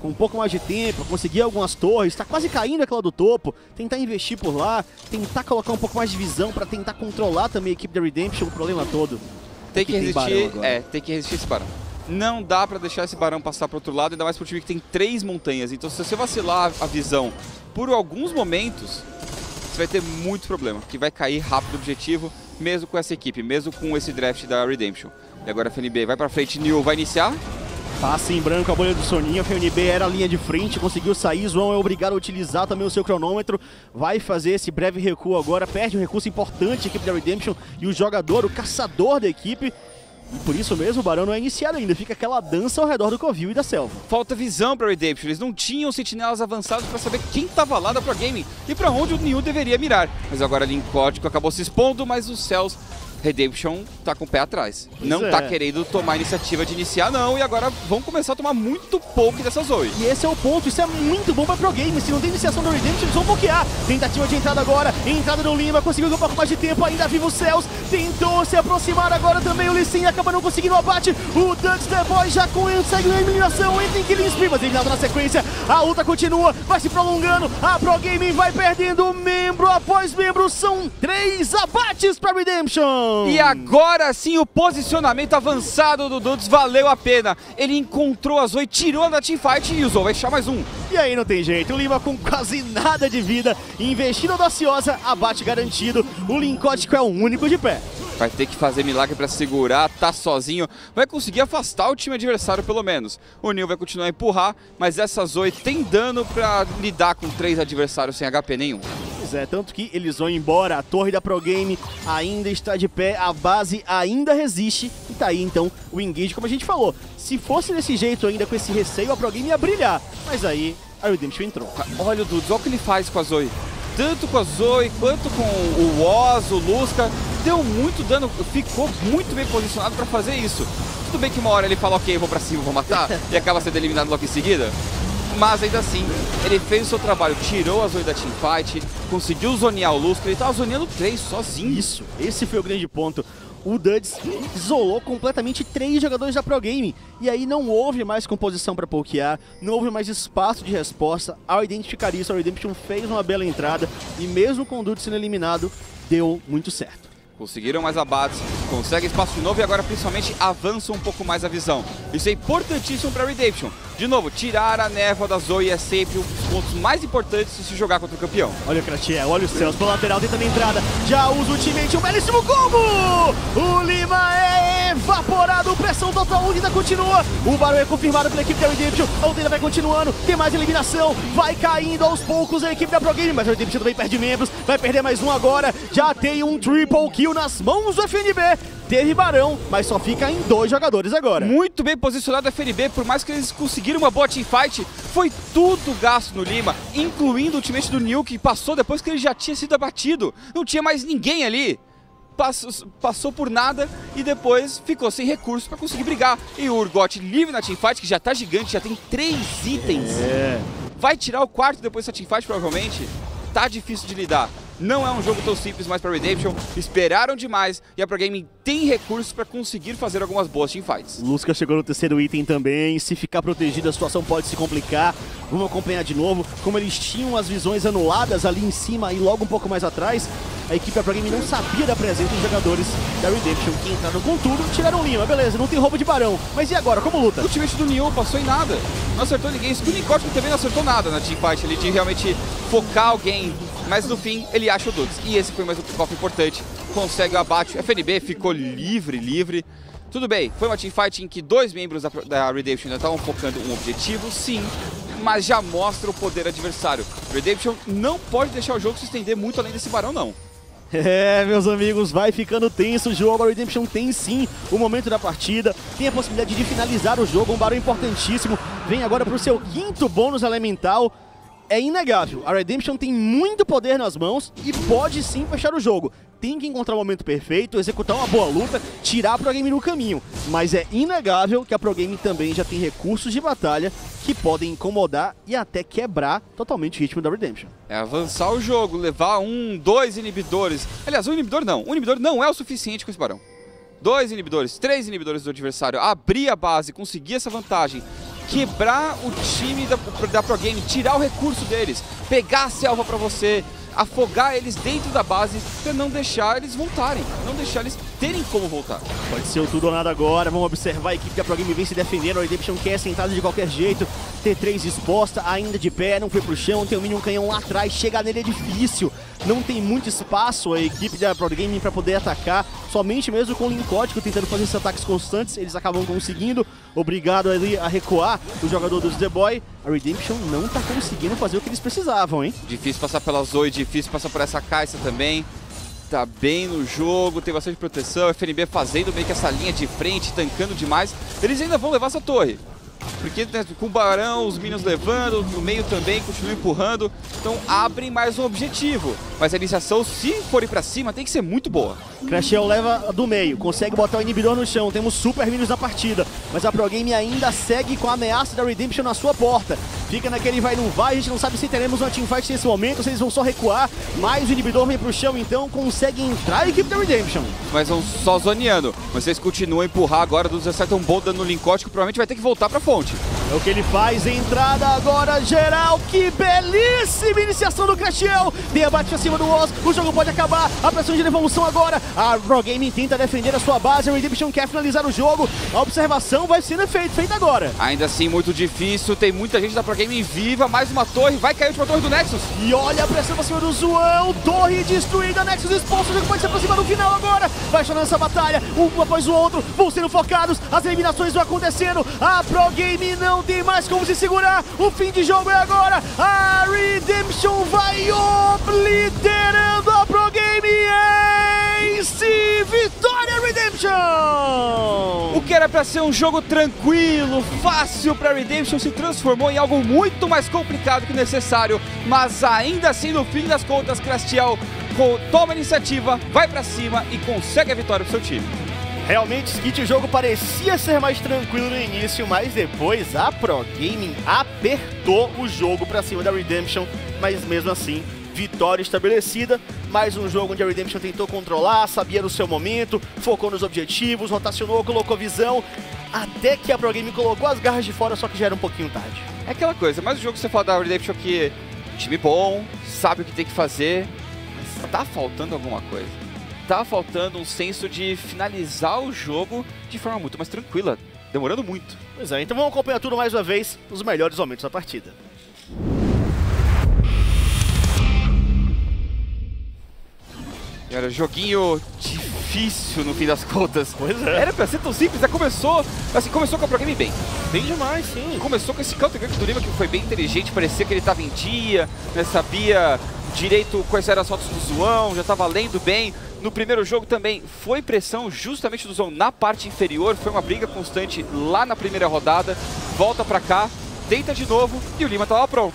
com um pouco mais de tempo, conseguir algumas torres, tá quase caindo aquela do topo, tentar investir por lá, tentar colocar um pouco mais de visão para tentar controlar também a equipe da Redemption, o problema todo. Tem que resistir, tem que resistir esse barão. Não dá pra deixar esse barão passar pro outro lado, ainda mais pro time que tem 3 montanhas. Então se você vacilar a visão por alguns momentos, você vai ter muito problema, que vai cair rápido o objetivo, mesmo com essa equipe, mesmo com esse draft da Redemption. E agora a FNB vai pra frente, New vai iniciar. Passa em branco a bolha do soninho, a FNB era a linha de frente, conseguiu sair, João é obrigado a utilizar também o seu cronômetro, vai fazer esse breve recuo agora, perde um recurso importante a equipe da Redemption e o jogador, o caçador da equipe. E por isso mesmo o barão não é iniciado ainda, fica aquela dança ao redor do covil e da selva. Falta visão para Redemption, eles não tinham sentinelas avançados para saber quem estava lá da ProGaming e para onde o Neo deveria mirar. Mas agora Linkótico acabou se expondo, mas o Celso, Redemption tá com o pé atrás. Não tá querendo tomar a iniciativa de iniciar não, e agora vão começar a tomar muito poke dessa Zoe. E esse é o ponto, isso é muito bom pra ProGaming, se não tem iniciação da Redemption eles vão bloquear. Tentativa de entrada agora, entrada do Lima, conseguiu um pouco mais de tempo, ainda vivo o Celso, tentou se aproximar agora também o Lee Sin, acaba não conseguindo o abate, o Duds the Boy já consegue a eliminação, entra em Killing Spree, mas eliminado na sequência, a luta continua, vai se prolongando, a ProGaming vai perdendo membro após membro, são 3 abates pra Redemption. E agora sim o posicionamento avançado do Duds valeu a pena. Ele encontrou a Zoe, tirou da teamfight e usou, vai deixar mais um. E aí não tem jeito, o Lima com quase nada de vida, investida audaciosa, abate garantido, o Linkótico é o único de pé. Vai ter que fazer milagre pra segurar, tá sozinho, vai conseguir afastar o time adversário pelo menos. O Neo vai continuar a empurrar, mas essa Zoe tem dano pra lidar com 3 adversários sem HP nenhum. Tanto que eles vão embora, a torre da ProGaming ainda está de pé, a base ainda resiste, e tá aí então o engage, como a gente falou. Se fosse desse jeito ainda, com esse receio, a ProGaming ia brilhar, mas aí a Redemption entrou. Olha o Dudes, olha o que ele faz com a Zoe, tanto com a Zoe, quanto com o Oss, o Lusca, deu muito dano, ficou muito bem posicionado para fazer isso. Tudo bem que uma hora ele fala, ok, vou pra cima, vou matar, e acaba sendo eliminado logo em seguida. Mas ainda assim, ele fez o seu trabalho, tirou a Zoe da teamfight, conseguiu zonear o Lusca, ele tava zoneando 3 sozinho. Isso, esse foi o grande ponto. O Duds isolou completamente 3 jogadores da ProGaming. E aí não houve mais composição para pokear, não houve mais espaço de resposta ao identificar isso. A Redemption fez uma bela entrada e mesmo com o Duds sendo eliminado, deu muito certo. Conseguiram mais abates, consegue espaço de novo e agora principalmente avança um pouco mais a visão. Isso é importantíssimo para a Redemption. De novo, tirar a névoa da Zoe é sempre um dos pontos mais importantes de se jogar contra o campeão. Olha o Crastial, olha o Celso pelo lateral, tentando a entrada, já usa o ultimate, um belíssimo combo! O Lima é evaporado, pressão total ainda continua, o barão é confirmado pela equipe da Redemption, a Aldeira vai continuando, tem mais eliminação, vai caindo aos poucos a equipe da ProGaming, mas a Redemption também perde membros, vai perder mais um agora, já tem um triple kill nas mãos do FNB, teve barão, mas só fica em 2 jogadores agora. Muito bem posicionado a FNB, por mais que eles conseguiram uma boa teamfight, foi tudo gasto no Lima, incluindo o ultimate do Neo, que passou depois que ele já tinha sido abatido, não tinha mais ninguém ali. Passou por nada e depois ficou sem recurso para conseguir brigar. E o Urgot livre na teamfight, que já tá gigante, já tem 3 itens. Vai tirar o 4º depois dessa teamfight, provavelmente. Tá difícil de lidar. Não é um jogo tão simples mais para Redemption, esperaram demais e a ProGaming tem recursos para conseguir fazer algumas boas teamfights. Lusca chegou no terceiro item também, se ficar protegido a situação pode se complicar. Vamos acompanhar de novo, como eles tinham as visões anuladas ali em cima e logo um pouco mais atrás, a equipe da ProGaming não sabia da presença dos jogadores da Redemption, que entraram com tudo, tiraram Lima, beleza, não tem roupa de barão, mas e agora, como luta? O ultimate do Nioh passou em nada, não acertou ninguém, isso que o Linkótico também não acertou nada na teamfight, ele de realmente focar alguém, mas no fim ele acha o Duds, e esse foi mais um pick-off importante, consegue o abate, o FNB ficou livre. Tudo bem, foi uma teamfight em que dois membros da Redemption ainda estavam focando um objetivo, sim, mas já mostra o poder adversário. Redemption não pode deixar o jogo se estender muito além desse barão, não. É, meus amigos, vai ficando tenso o jogo. A Redemption tem sim o momento da partida, tem a possibilidade de finalizar o jogo, um barão importantíssimo. Vem agora para o seu quinto bônus elemental. É inegável, a Redemption tem muito poder nas mãos e pode sim fechar o jogo. Tem que encontrar o momento perfeito, executar uma boa luta, tirar a ProGaming no caminho. Mas é inegável que a ProGaming também já tem recursos de batalha que podem incomodar e até quebrar totalmente o ritmo da Redemption. É avançar o jogo, levar dois inibidores. Aliás, um inibidor não é o suficiente com esse barão. 2 inibidores, 3 inibidores do adversário, abrir a base, conseguir essa vantagem, quebrar o time da ProGaming, tirar o recurso deles, pegar a selva pra você, afogar eles dentro da base pra não deixar eles voltarem, não deixar eles terem como voltar. Pode ser o tudo ou nada agora, vamos observar a equipe da ProGaming vem se defendendo, a Redemption quer sentada de qualquer jeito, T3 exposta, ainda de pé, não foi pro chão, tem o Minion canhão lá atrás, chegar nele é difícil, não tem muito espaço a equipe da ProGaming pra poder atacar, somente mesmo com o Linkótico tentando fazer esses ataques constantes, eles acabam conseguindo, obrigado ali a recuar o jogador do The Boy. A Redemption não tá conseguindo fazer o que eles precisavam, hein? Difícil passar pela Zoe, difícil passar por essa Kai'Sa também. Tá bem no jogo, tem bastante proteção. FNB fazendo meio que essa linha de frente, tancando demais. Eles ainda vão levar essa torre. Porque né, com o barão, os minions levando, no meio também, continuam empurrando. Então abrem mais um objetivo. Mas a iniciação, se forem pra cima, tem que ser muito boa. Crastial leva do meio, consegue botar o inibidor no chão. Temos super minions na partida. Mas a ProGaming ainda segue com a ameaça da Redemption na sua porta. Fica naquele vai, não vai, a gente não sabe se teremos uma teamfight nesse momento, se eles vão só recuar. Mas o inibidor vem pro chão, então consegue entrar a equipe da Redemption. Mas vão só zoneando. Mas vocês continuam a empurrar agora, dos acertam um bom dano no Linkótico, provavelmente vai ter que voltar pra fonte. É o que ele faz, entrada agora geral, que belíssima iniciação do Crastial. Debate pra cima do Oss, o jogo pode acabar, a pressão de devolução agora. A ProGaming tenta defender a sua base, a Redemption quer finalizar o jogo. A observação vai sendo feita agora. Ainda assim muito difícil, tem muita gente da ProGaming viva, mais uma torre, vai cair a última torre do Nexus. E olha a pressão pra cima do João, torre destruída, Nexus expulso, o jogo pode se aproximar no final agora. Vai chorando essa batalha, um após o outro, vão sendo focados, as eliminações vão acontecendo. A ProGaming não tem mais como se segurar, o fim de jogo é agora. A Redemption vai obliterando a ProGaming em si, vitória Redemption! O que era pra ser um jogo tranquilo, fácil pra Redemption, se transformou em algo muito mais complicado que necessário, mas ainda assim no fim das contas, Crastial toma a iniciativa, vai pra cima e consegue a vitória pro seu time. Realmente, Skitch, o jogo parecia ser mais tranquilo no início, mas depois a ProGaming apertou o jogo para cima da Redemption, mas mesmo assim, vitória estabelecida. Mais um jogo onde a Redemption tentou controlar, sabia do seu momento, focou nos objetivos, rotacionou, colocou visão, até que a ProGaming colocou as garras de fora, só que já era um pouquinho tarde. É aquela coisa, mas o jogo que você fala da Redemption que time bom, sabe o que tem que fazer, mas tá faltando alguma coisa. Tá faltando um senso de finalizar o jogo de forma muito mais tranquila, demorando muito. Pois é, então vamos acompanhar tudo mais uma vez, os melhores momentos da partida. E olha, joguinho difícil no fim das contas. Pois é. Era pra ser tão simples, né? Começou com a ProGaming bem. Bem demais, sim. Começou com esse counter-gank do Lima que foi bem inteligente, parecia que ele tava em dia, né? Sabia direito quais eram as fotos do João, já tava lendo bem. No primeiro jogo também foi pressão justamente do Zon na parte inferior, foi uma briga constante lá na primeira rodada, volta pra cá, deita de novo e o Lima tava pronto.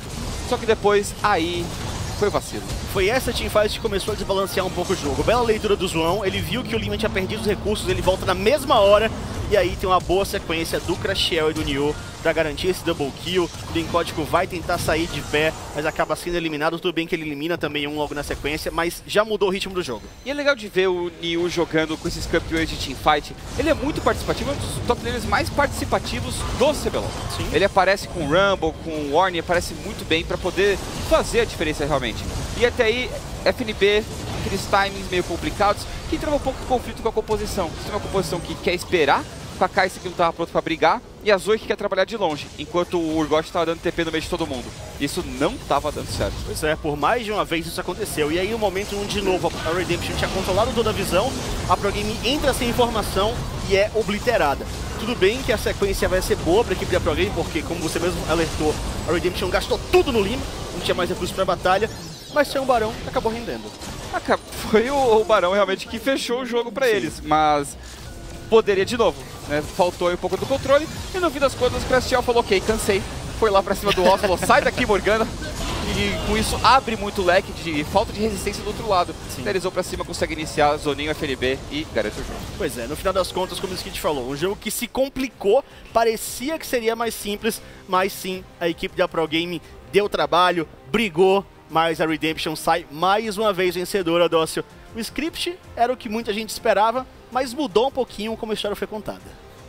Só que depois aí foi vacilo. Foi essa teamfight que começou a desbalancear um pouco o jogo. Bela leitura do João, ele viu que o Lima tinha perdido os recursos, ele volta na mesma hora e aí tem uma boa sequência do Crastial e do Nioh pra garantir esse double kill. O Linkótico vai tentar sair de pé, mas acaba sendo eliminado. Tudo bem que ele elimina também um logo na sequência, mas já mudou o ritmo do jogo. E é legal de ver o Nioh jogando com esses campeões de teamfight. Ele é muito participativo, é um dos top laners mais participativos do CBLOL. Sim. Ele aparece com o Rumble, com o Ornn, aparece muito bem pra poder fazer a diferença realmente. E até aí, FNB aqueles timings meio complicados, que entrava um pouco em conflito com a composição. Isso é uma composição que quer esperar, com a Kai'Sa que não estava pronto para brigar, e a Zoe que quer trabalhar de longe, enquanto o Urgot estava dando TP no meio de todo mundo. Isso não estava dando certo. Pois é, por mais de uma vez isso aconteceu. E aí no momento onde de novo a Redemption tinha controlado toda a visão, a ProGaming entra sem informação e é obliterada. Tudo bem que a sequência vai ser boa para a equipe da ProGaming, porque como você mesmo alertou, a Redemption gastou tudo no Lima, não tinha mais recurso para a batalha, mas sem um Barão acabou rendendo. Foi o Barão realmente que fechou o jogo para eles, mas poderia de novo, né? Faltou aí um pouco do controle, e no fim das contas o Crastial falou ok, cansei, foi lá pra cima do Oss, falou sai daqui Morgana, e com isso abre muito o leque de falta de resistência do outro lado. Finalizou pra cima, consegue iniciar, zoninho FNB e garante o jogo. Pois é, no final das contas, como o Skitch falou, um jogo que se complicou, parecia que seria mais simples, mas sim, a equipe da ProGaming deu trabalho, brigou, mas a Redemption sai mais uma vez vencedora, Dócil. O script era o que muita gente esperava, mas mudou um pouquinho como a história foi contada.